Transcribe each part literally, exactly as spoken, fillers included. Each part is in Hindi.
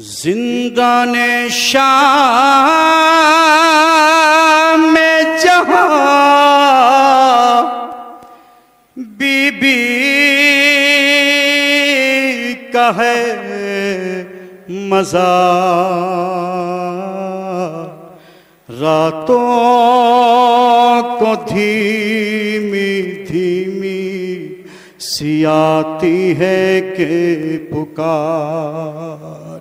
जिंदाने शाम में जहां बीबी का है मजा, रातों को धीमी धीमी सियाती है के पुकार,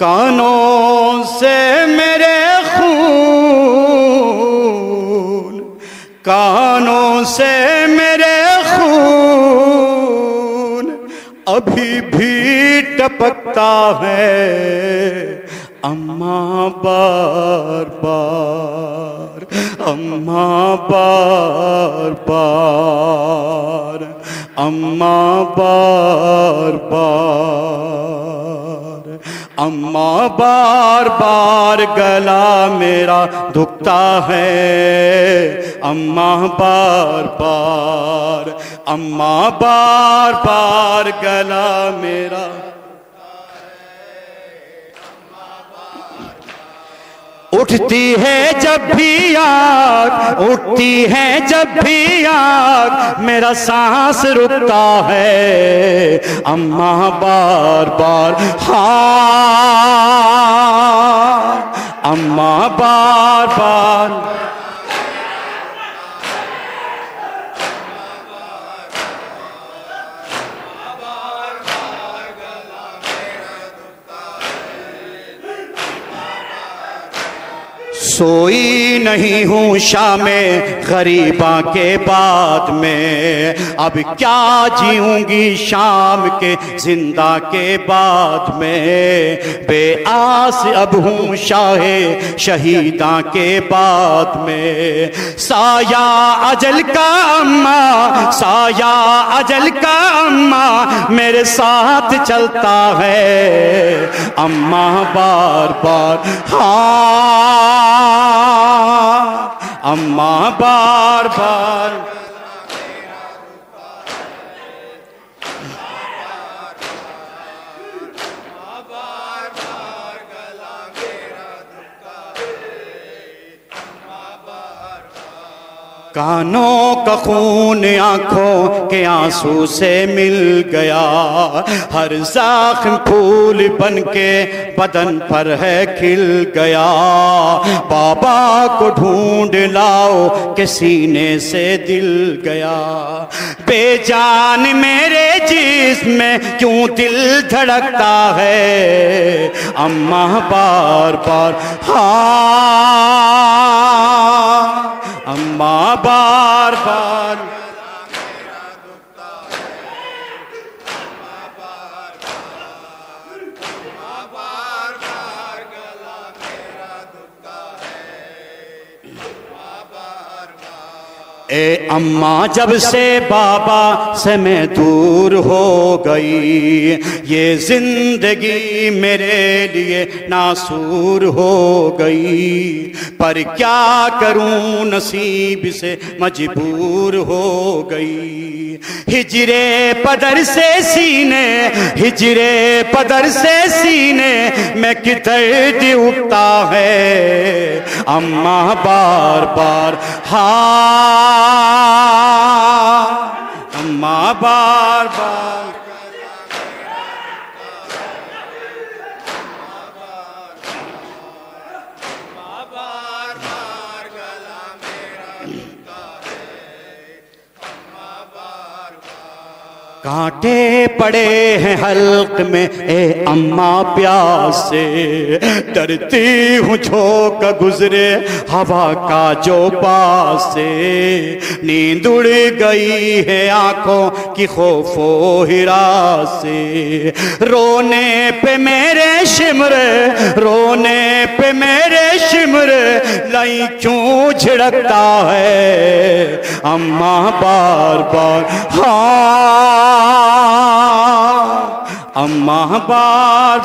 कानों से मेरे खून, कानों से मेरे खून अभी भी टपकता है अम्मा बार बार, अम्मा बार बार, अम्मा बार बार, अम्मा बार बार गला मेरा दुखता है अम्मा बार बार, अम्मा बार बार गला मेरा, उठती है जब भी आग, उठती है जब भी आग मेरा सांस रुकता है अम्मा बार बार, हाँ अम्मा बार बार, सोई नहीं हूँ शामे गरीबा के बाद में, अब क्या जीऊँगी शाम के जिंदा के बाद में, बेआस अब हूँ शाहे शहीदा के बाद में, साया अजल का अम्मा, साया अजल का अम्मा मेरे साथ चलता है अम्मा बार बार, हाँ अम्मा बार बार, कानों का खून आँखों के आंसू से मिल गया, हर ज़ख्म फूल बन के बदन पर है खिल गया, बाबा को ढूंढ लाओ के सीने से दिल गया, बेजान मेरे जिस्म में क्यों दिल धड़कता है अम्मा बार बार, हाँ अम्मा बार बार, ए अम्मा जब से बाबा से मैं दूर हो गई, ये जिंदगी मेरे लिए नासूर हो गई, पर क्या करूं नसीब से मजबूर हो गई, हिजरे पदर से सीने, हिजरे पदर से सीने मैं किधर डूबता है अम्मा बार बार, हाँ अम्मा बार बार, कांटे पड़े हैं हल्क में ए अम्मा प्यास से, डरती हूँ झोंक गुजरे हवा का जो पास से, नींद उड़ गई है आंखों की खौफो हिरास से, रोने पे मेरे शिमरे, रोने पे मेरे शिमरे लई क्यों झिड़कता है अम्मा बार बार, हाँ अम्मा बार बार,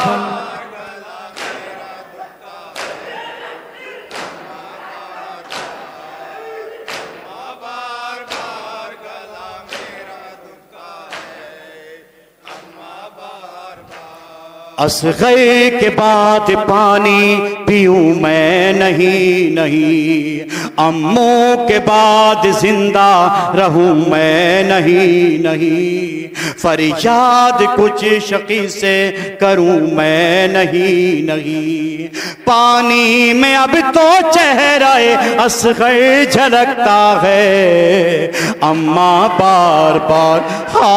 असग़ए के बाद पानी पीऊँ मैं नहीं नहीं, अम्मों के बाद जिंदा रहूँ मैं नहीं नहीं, फरियाद कुछ शकी से करूँ मैं नहीं नहीं, पानी में अब तो चेहरा असग़ए झलकता है, अम्मा बार बार हाँ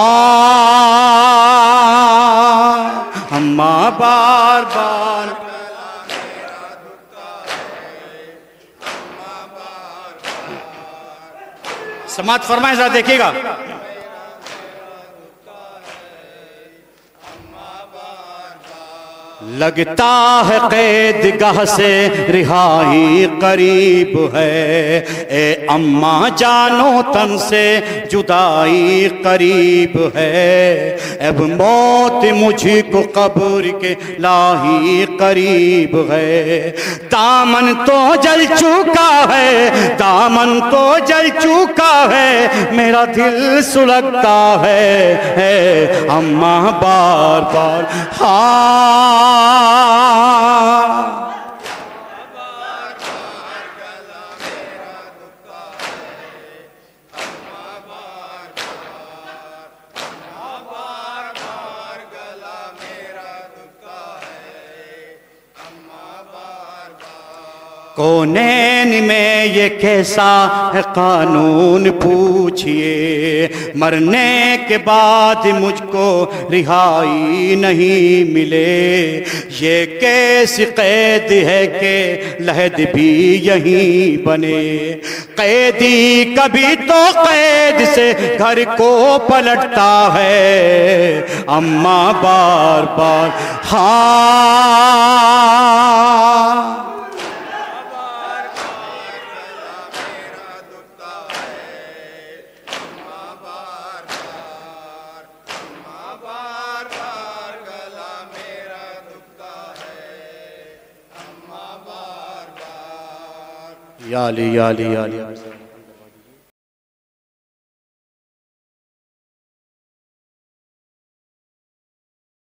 अम्मा बार बार समात फरमाए जरा देखिएगा। लगता है कैदगाह से रिहाई करीब है, ए अम्मा जानो तन से जुदाई करीब है, अब मौत मुझको कब्र के लाही करीब है, दामन तो जल चुका है दामन तो जल चुका है, मेरा दिल सुलगता है, है अम्मा बार बार हाँ कोनेन में ये कैसा है कानून पूछिए, मरने के बाद मुझको रिहाई नहीं मिले, ये कैसी कैद है के लहद भी यहीं बने, कैदी कभी तो कैद से घर को पलटता है, अम्मा बार बार हाँ याली याली याली।